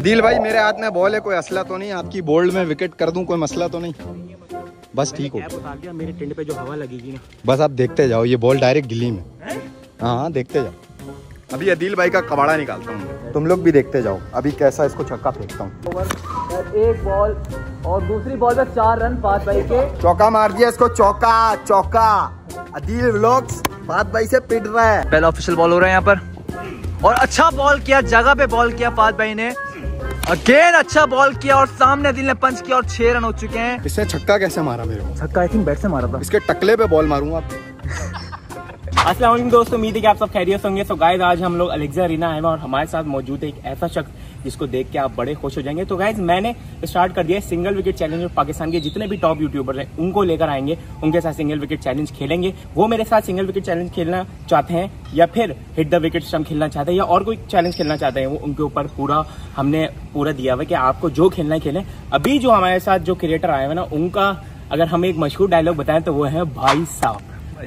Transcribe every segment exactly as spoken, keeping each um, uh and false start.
आदिल भाई मेरे हाथ में बॉल है, कोई असला तो नहीं? आपकी बोल्ड में विकेट कर दूं, कोई मसला तो नहीं? बस ठीक हो गया, मेरे टिंड पे जो हवा लगेगी ना, बस आप देखते जाओ, ये बॉल डायरेक्ट गिली में। हाँ देखते जाओ, अभी आदिल भाई का कबाड़ा निकालता हूँ, तुम लोग भी देखते जाओ अभी कैसा इसको छक्का फेंकता हूँ। एक बॉल और दूसरी बॉल पर चार रन पाँच भाई के, चौका मार दिया इसको, चौका चौका। आदिल व्लॉग्स पाँच भाई से पिट रहा है, पहला ऑफिशियल बॉल हो रहा है यहाँ पर, और अच्छा बॉल किया, जगह पे बॉल किया पाँच भाई ने, अगेन अच्छा बॉल किया और सामने आदिल ने पंच किया और छह रन हो चुके हैं। इससे छक्का कैसे मारा मेरे को? छक्का आई थिंक बैट से मारा था, इसके टकले पे बॉल मारूंगा। अस्सलाम वालेकुम दोस्तों, उम्मीद है कि आप सब खैरियत होंगे। सो गाइस आज हम लोग अलेक्जा अरीना आए हैं और हमारे साथ मौजूद है एक ऐसा शख्स जिसको देख के आप बड़े खुश हो जाएंगे। तो गाइस मैंने स्टार्ट कर दिया है सिंगल विकेट चैलेंज, और पाकिस्तान के जितने भी टॉप यूट्यूबर हैं उनको लेकर आएंगे, उनके साथ सिंगल विकेट चैलेंज खेलेंगे। वो मेरे साथ सिंगल विकेट चैलेंज खेलना चाहते हैं या फिर हिट द विकेट स्टंप खेलना चाहते हैं या और कोई चैलेंज खेलना चाहते हैं, वो उनके ऊपर पूरा हमने पूरा दिया हुआ है कि आपको जो खेलना है खेलें। अभी जो हमारे साथ जो क्रिएटर आए हुए ना, उनका अगर हम एक मशहूर डायलॉग बताएं तो वो है भाई साहब,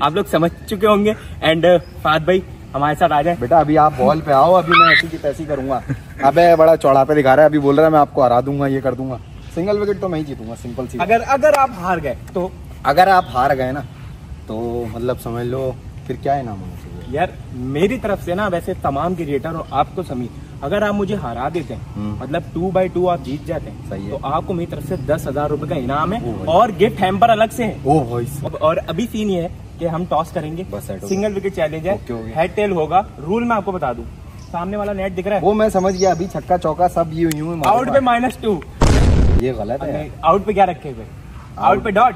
आप लोग समझ चुके होंगे। एंड फहद भाई हमारे साथ आ जाए। बेटा अभी आप बॉल पे आओ, अभी मैं ऐसी की तैसी करूंगा। अबे बड़ा चौड़ा पे दिखा रहा है, अभी बोल रहा है मैं आपको हरा दूंगा, ये कर दूंगा, सिंगल विकेट तो मैं ही जीतूंगा, सिंपल सी। अगर अगर आप हार गए तो, अगर आप हार गए ना तो मतलब समझ लो फिर क्या है नाम यार मेरी तरफ से ना, वैसे तमाम क्रिएटर और आपको समीर, अगर आप मुझे हरा देते हैं मतलब टू बाई टू आप जीत जाते हैं, सही है, तो आपको मेरी तरफ से दस हजार रूपए का इनाम है और गिफ्ट हैम्पर अलग से है। ओ भाई, और अभी सीन ये है कि हम टॉस करेंगे, सिंगल विकेट चैलेंज है, हेड टेल होगा। रूल मैं आपको बता दूं, सामने वाला नेट दिख रहा है, वो मैं समझ गया, अभी छक्का चौका सब ये यूं है। आउट पे माइनस टू, ये गलत है। आउट पे क्या रखे हुए? आउट पे डॉट।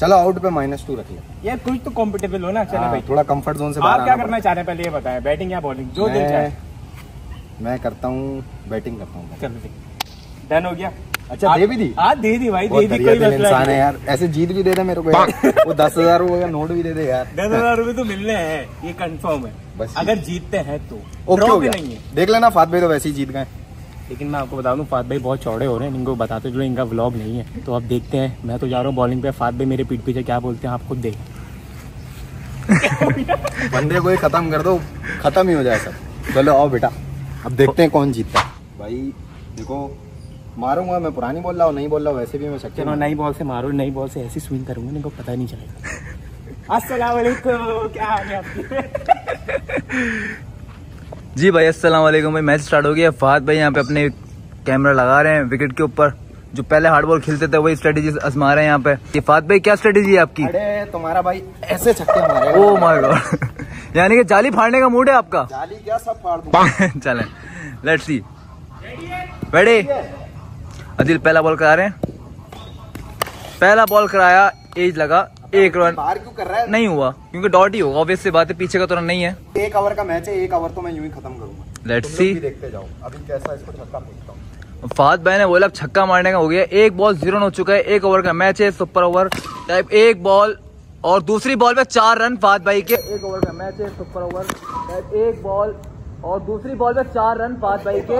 चलो आउट पे माइनस टू रख लिया यार, कुछ तो कॉम्पिटेबल हो ना। चले भाई थोड़ा कंफर्ट जोन से बाहर। आप क्या करना चाह रहे हैं पहले ये बताएं, बैटिंग या बॉलिंग? जो दिल चाहे। मैं करता हूँ बैटिंग, करता हूँ। चलो डन हो गया। अच्छा आ, दे भी दी? आ, दे दी भाई, दे दी, कोई इंसान है यार, ऐसे जीत भी दे दे मेरे को यार। वो दस हजार रुपए का नोट भी दे दे यार, दस हजार रुपए तो मिलने हैं, ये कंफर्म है बस, अगर जीतते हैं तो ओके हो गया। देख लेना फहद भाई तो वैसे ही जीत गए, लेकिन मैं आपको बता दूं फहद भाई बहुत चौड़े हो रहे हैं, इनको बताते चलो इनका व्लॉग नहीं है। तो आप देखते हैं, मैं तो जा रहा हूँ बॉलिंग पे, फहद भाई मेरे पीठ पीछे क्या बोलते हैं आप खुद देख। बंदे को खत्म कर दो, खत्म ही हो जाए सब। चलो आओ बेटा, अब देखते हैं कौन जीतता है। भाई देखो मारूंगा मैं, पुरानी बोल रहा हूँ, नहीं बोल रहा हूँ, वैसे भी मैं शक्ति हूँ। नई बॉल से मारो, नई बॉल से ऐसी स्विंग करूंगा इनको पता नहीं चलेगा। अस्सलाम वालेकुम, क्या हाल है आपकी? जी भाई अस्सलाम वालेकुम भाई, मैच स्टार्ट हो गया। फहद भाई यहाँ पे अपने कैमरा लगा रहे हैं विकेट के ऊपर, जो पहले हार्ड बॉल खेलते थे वही स्ट्रेटेजी आजमा रहे हैं यहाँ पे। ये फहद भाई क्या स्ट्रेटेजी है आपकी? अरे तुम्हारा भाई ऐसे छक्के मारेगा। ओह माय गॉड, यानी कि जाली फाड़ने का मूड है आपका? जाली क्या सब फाड़ दूं। चलें लेट्स सी, रेडी? आदिल पहला बॉल करा रहे हैं, पहला बॉल कराया, एज लगा, एक रन। बाहर क्यों कर रहा है? नहीं हुआ क्योंकि डॉट ही होगा, ऑब्वियस सी बात है, पीछे का तो रन नहीं है। एक ओवर का मैच है, एक ओवर तो मैं यूं ही खत्म करूंगा। लेट्स सी, देखते जाओ अभी कैसा इसको छक्का फेंकता हूं। फहद भाई ने बोला अब छक्का मारने का हो गया। एक बॉल जीरो रन हो चुका है, एक ओवर का मैच है, सुपर ओवर टाइप। एक बॉल और दूसरी बॉल पे चार रन फहद भाई के। एक ओवर का मैच है, सुपर ओवर टाइप। एक बॉल और दूसरी बॉल पे चार रन फहद भाई के।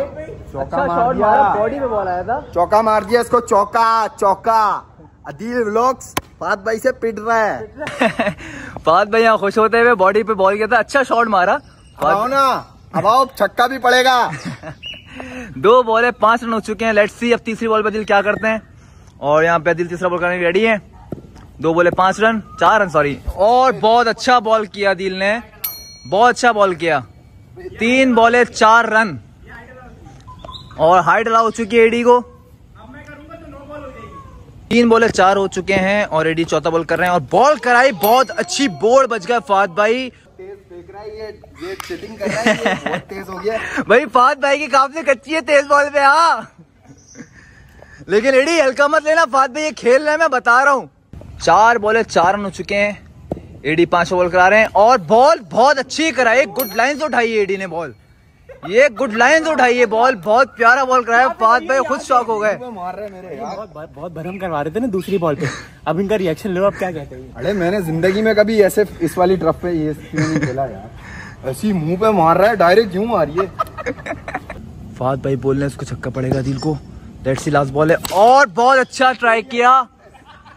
चौका अच्छा मार दिया, बॉडी पे बॉल आया था, चौका मार दिया इसको, चौका चौका। आदिल व्लॉग्स फहद भाई से पिट रहा है। फहद भाई यहाँ खुश होते हुए बॉडी पे बॉल किया था, अच्छा शॉट मारा। आओ ना, अब आओ छक्का भी पड़ेगा। दो बॉले पांच रन हो चुके हैं। लेट्स सी अब तीसरी बॉल पे आदिल क्या करते हैं, और यहाँ पे आदिल तीसरा बॉल करने रेडी है। दो बॉले पांच रन, चार रन सॉरी, और बहुत अच्छा बॉल किया आदिल ने, बहुत अच्छा बॉल किया। तीन बॉले चार रन और हाइट अलाउ हो चुकी है एडी को। तीन बॉले चार हो चुके हैं और एडी चौथा बॉल कर रहे हैं, और बॉल कराई, बहुत अच्छी बॉल बच गया। फहद भाई तेज फेंक रहा है, ये ये चिटिंग कर रहा है, ये बहुत तेज हो गया भाई। फहद भाई की काफी कच्ची है तेज बॉल पे। हाँ लेकिन एडी हल्का मत लेना, फहद भाई ये खेल रहे हैं, मैं बता रहा हूँ। चार बॉले चार रन हो चुके हैं, एडी पांच बॉल करा रहे हैं, और बॉल बहुत अच्छी कराई, गुड लाइन से उठाई एडी ने बॉल, ये गुड लाइन से उठाई है बॉल, बहुत प्यारा बॉल कराया। फहद भाई खुद शॉक हो गए, बहुत बहुत भरम करवा रहे थे ना दूसरी बॉल पे, अब इनका रिएक्शन लो, अब क्या कहते हैं। अरे मैंने जिंदगी में कभी ऐसे इस वाली ट्रफ पे ये नहीं खेला यार, ऐसी मुंह पे मार रहा है, डायरेक्ट क्यों मारिए। फहद भाई बोल रहे हैं उसको छक्का पड़ेगा आदिल को। लेट्स सी लास्ट बॉल है, और बहुत अच्छा ट्राई किया,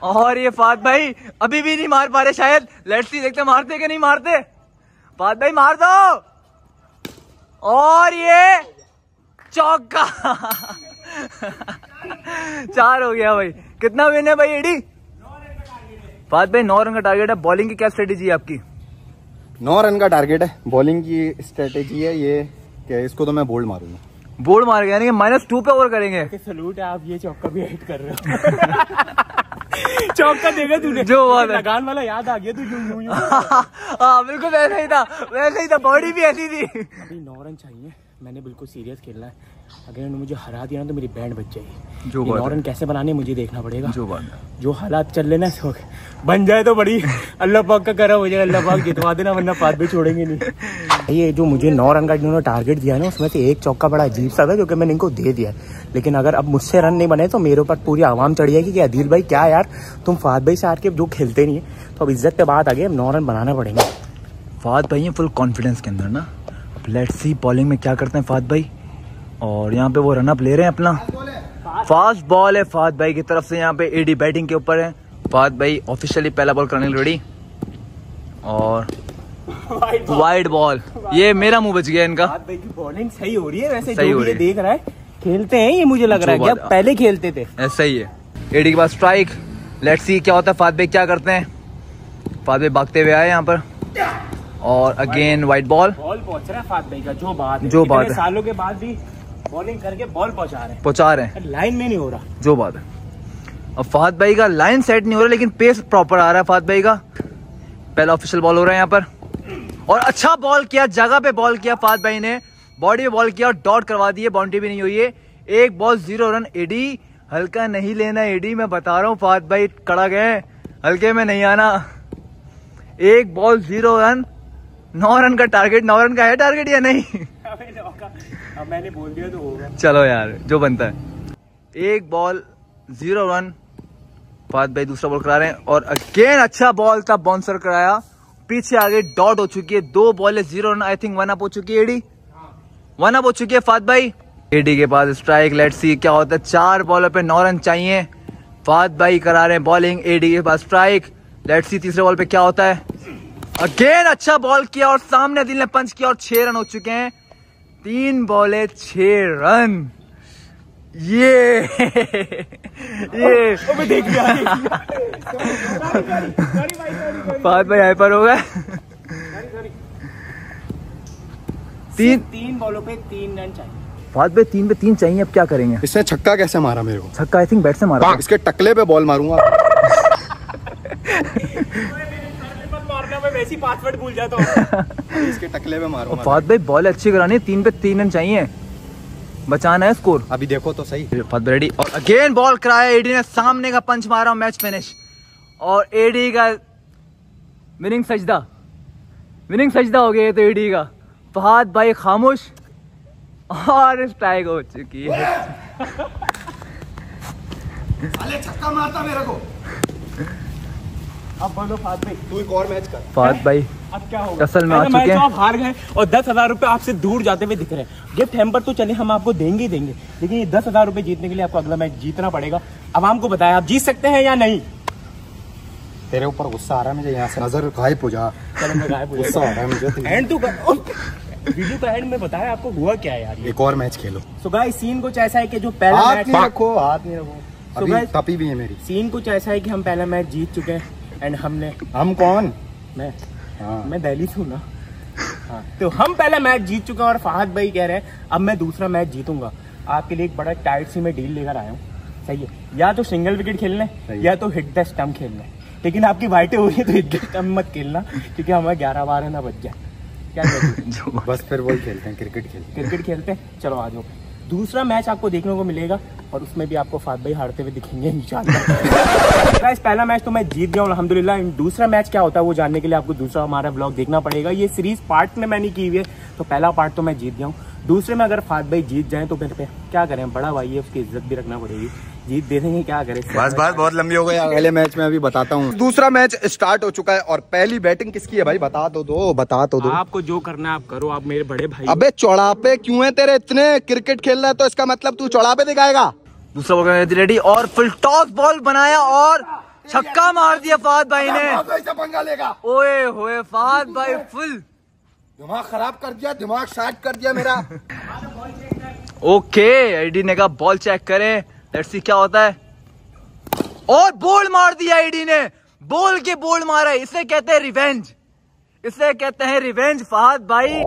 और ये फहद भाई अभी भी नहीं मार पा रहे शायद। लेट्स सी देखते मारते कि नहीं मारते। फहद भाई मार दो, और ये चौका चार हो गया भाई। कितना विन है भाई एडी फहद भाई? नौ रन का टारगेट है। बॉलिंग की क्या स्ट्रेटेजी है आपकी? नौ रन का टारगेट है, बॉलिंग की स्ट्रेटेजी है ये कि इसको तो मैं बोल्ड मारूंगा। बोल्ड मार गया यानी माइनस टू पे ओवर करेंगे। सलूट है, आप ये चौका भी हिट कर रहे हो। चौका देगा तूने जो लगान वाला, याद आ गया तू। हाँ बिल्कुल वैसा ही था, वैसा ही था, बॉडी भी ऐसी थी। अभी नौ रन चाहिए, मैंने बिल्कुल सीरियस खेलना है। अगर उन्होंने मुझे हरा दिया ना तो मेरी बैंड बच जाएगी। जो नौ रन कैसे बनाने मुझे देखना पड़ेगा। जो बात जो हालात चल रहे ना, बन जाए तो बड़ी अल्लाह पाक का करा हो जाए, अल्लाह पाक जितवा देना, वरना पाक भी छोड़ेंगे नहीं। ये जो मुझे नौ रन का इन्होंने टारगेट दिया ना, उसमें से एक चौका बड़ा अजीब सा था जो कि मैंने इनको दे दिया। लेकिन अगर अब मुझसे रन नहीं बने तो मेरे ऊपर पूरी आवाम चढ़ जाएगी कि अदील भाई क्या यार तुम फहद भाई से हार के जो खेलते नहीं है। तो अब इज्जत पे बात आ गई, अब नौ रन बनाना पड़ेंगे। फहद भाई हैं फुल कॉन्फिडेंस के अंदर ना। अब लेट्स सी बॉलिंग में क्या करते हैं फहद भाई। और यहाँ पे वो रन अप ले रहे हैं अपना। फास्ट बॉल है फहद भाई की तरफ से। यहाँ पे एडी बैटिंग के ऊपर है। फहद भाई ऑफिशियली पहला बॉल करने रेडी। और वाइड बॉल, ये मेरा मुंह बच गया इनका। फहद भाई की बॉलिंग सही हो रही है वैसे, सही हो रही है। देख रहा है खेलते हैं ये, मुझे लग रहा है कि पहले खेलते थे ऐसा ही है। एडी के पास स्ट्राइक, लेट्स सी क्या होता है। फहद भाई क्या करते हैं? फहद भाई भागते हुए आए यहाँ पर और अगेन वाइड बॉल। बॉल पहुंच रहा है फहद भाई का। जो बात है, जो बात है, सालों के बाद भी बॉलिंग करके बॉल पहुंचा रहे हैं, पहुंचा रहे हैं। लाइन में नहीं हो रहा, जो बात है। अब फहद भाई का लाइन सेट नहीं हो रहा, लेकिन पेस प्रॉपर आ रहा है फहद भाई का। पहला ऑफिशियल बॉल हो रहा है यहाँ पर। और अच्छा बॉल किया, जगह पे बॉल किया फहद भाई ने, बॉडी पे बॉल किया और डॉट करवा दी है। बाउंड्री भी नहीं हुई है। एक बॉल जीरो रन। एडी हल्का नहीं लेना एडी, मैं बता रहा हूँ। फहद भाई कड़ा गए, हल्के में नहीं आना। एक बॉल जीरो रन, नौ रन का टारगेट। नौ रन का है टारगेट या नहीं? अब मैंने बोल दिया तो होगा। चलो यार जो बनता है। एक बॉल जीरो रन। फहद भाई दूसरा बॉल करा रहे हैं और अगेन अच्छा बॉल था, बाउंसर कराया। पीछे आगे डॉट हो चुकी है। दो ball zero run. I think one up हो चुकी है एडी। वन अप हो चुकी है फहद भाई। एडी के पास स्ट्राइक, लेट्स सी क्या होता है। चार बॉलों पे नौ रन चाहिए। फहद भाई करा रहे हैं बॉलिंग। एडी के पास स्ट्राइक, लेट्स सी तीसरे बॉल पे क्या होता है। अगेन अच्छा बॉल किया और सामने अदील ने पंच किया और छह रन हो चुके हैं। तीन बॉले छह रन। ये ये फहद भाई हाइपर हो गए। तीन तीन बॉलों पे तीन रन चाहिए फहद भाई। तीन पे तीन चाहिए, अब क्या करेंगे? इसने छक्का कैसे मारा मेरे को? छक्का आई थिंक बैट से मारा। इसके टकले पे बॉल मारूंगा। वैसी पासवर्ड भूल जाता हूं। इसके टकले पे मारो। फहद भाई बॉल अच्छी करानी है। तीन पे तीन रन चाहिए, बचाना है स्कोर। अभी देखो तो सही। फहद भाई रेडी और अगेन बॉल कराया एडी ने। सामने का पंच मारा, मैच फिनिश। और एडी का विनिंग सजदा, विनिंग सजदा हो गया तो एडी का। फहद भाई खामोश और स्ट्राइक हो चुकी है। साले छक्का मारता मेरे को। अब बोलो फहद भाई, तू एक और मैच कर। फहद भाई अब क्या होगा? असल में आ चुके हैं। आप हार गए और दस हजार रुपए आपसे दूर जाते हुए दिख रहे हैं। गिफ्ट हैम्पर तो चले हम आपको देंगे ही देंगे, लेकिन ये दस हजार रुपए जीतने के लिए आपको अगला मैच जीतना पड़ेगा। आवाम को बताया आप जीत सकते हैं या नहीं। तेरे ऊपर गुस्सा आ रहा है मुझे, यहाँ से नजर गायब हो जा। गुस्सा आ रहा है मुझे। एंड तू वीडियो का एंड में बताया आपको हुआ क्या है यार। एक और मैच खेलो। सो गाइस सीन कुछ ऐसा है कि जो पहला मैच रखो, हाथ नहीं रखो। अभी कपी भी है मेरी। सीन कुछ ऐसा है कि हम पहला मैच जीत चुके हैं एंड हमने हम कौन मैं हाँ। मैं दिल्ली से हूँ ना हाँ। तो हम पहला मैच जीत चुके हैं और फहद भाई कह रहे हैं अब मैं दूसरा मैच जीतूंगा। आपके लिए एक बड़ा टाइट सी मैं डील लेकर आया हूँ। सही है, या तो सिंगल विकेट खेलना है या तो हिट द स्टंप खेलना है। लेकिन आपकी वाइटें हो रही है तो हिट द स्टंप मत खेलना, क्योंकि हमारे ग्यारह बारह ना बच जाए। क्या कहते बस फिर वही खेलते हैं, क्रिकेट खेलते हैं। क्रिकेट खेलते हैं, चलो आ जाओ। दूसरा मैच आपको देखने को मिलेगा और उसमें भी आपको फहद भाई हारते हुए दिखेंगे इंशाल्लाह। गाइस पहला मैच तो मैं जीत गया हूँ अल्हम्दुलिल्लाह। दूसरा मैच क्या होता है वो जानने के लिए आपको दूसरा हमारा व्लॉग देखना पड़ेगा। ये सीरीज पार्ट में मैंने की हुई है, तो पहला पार्ट तो मैं जीत गया हूँ। दूसरे में अगर फहद भाई जीत जाए तो फिर पे क्या करें, बड़ा भाई है उसकी इज्जत भी रखना पड़ेगी। जीत दे देंगे, क्या करें। बस बस बहुत लंबी हो गई। अगले मैच में अभी बताता हूँ। दूसरा मैच स्टार्ट हो चुका है और पहली बैटिंग किसकी है भाई? बता तो दो, बता तो दो। आपको जो करना आप करो, आप मेरे बड़े भाई। अबे चौड़ापे क्यों है तेरे इतने? क्रिकेट खेल रहा है तो इसका मतलब तू चौड़ापे दिखाएगा। दूसरा बॉल रेडी और फुल टॉस बॉल बनाया और छक्का मार दिया फहद भाई ने। पंगा लेगा ओए होए फहद भाई। फुल दिमाग खराब कर दिया, दिमाग शार्ट कर दिया मेरा। ओके आईडी ने कहा बॉल चेक करें, लेट्स सी क्या होता है। और बॉल मार दिया आईडी ने, बॉल के बॉल मारा है। इसे कहते हैं रिवेंज, इसे कहते हैं रिवेंज फहद भाई।